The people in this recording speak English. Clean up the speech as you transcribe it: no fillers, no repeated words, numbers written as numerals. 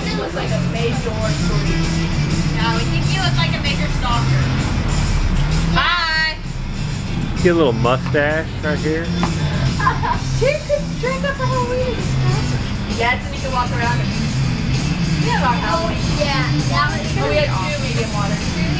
Jordan looks like a major stalker. No, I think he looks like a major stalker. Bye! Get a little mustache right here. She could dress up for Halloween. Yeah, and you can walk around. We had our Halloween. Yeah, that was really awesome. We had two medium waters.